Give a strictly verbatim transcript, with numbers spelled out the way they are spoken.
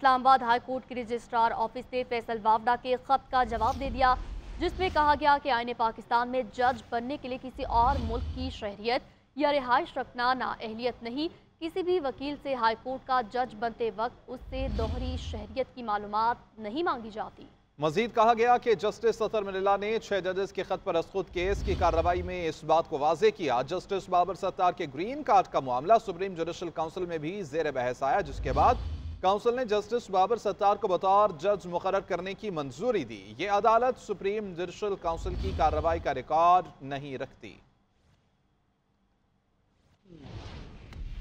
Islamabad high court के registrar office ने फैसल वावडा के खत का जवाब दे दिया, जिसमें कहा गया कि आईने पाकिस्तान में जज बनने के लिए किसी और मुल्क की शहरियत या रिहाइश रखना ना अहलियत नहीं, किसी भी वकील से हाई कोर्ट का जज बनते वक्त उससे दोहरी शहरियत की मालूमात नहीं मांगी जाती। मजीद कहा गया कि जस्टिस सत्तार मिल्ला ने छह जजेस के खत पर अस्खुद केस की कार्रवाई में इस बात को वाजे किया। जस्टिस बाबर सत्तार के ग्रीन कार्ड का मामला सुप्रीम जुडिशल काउंसिल में भी जेर बहस आया, जिसके बाद काउंसिल ने जस्टिस बाबर सत्तार को बतौर जज मुकर्रर करने की मंजूरी दी। ये अदालत सुप्रीम जुडिशल काउंसिल की कार्रवाई का रिकॉर्ड नहीं रखती।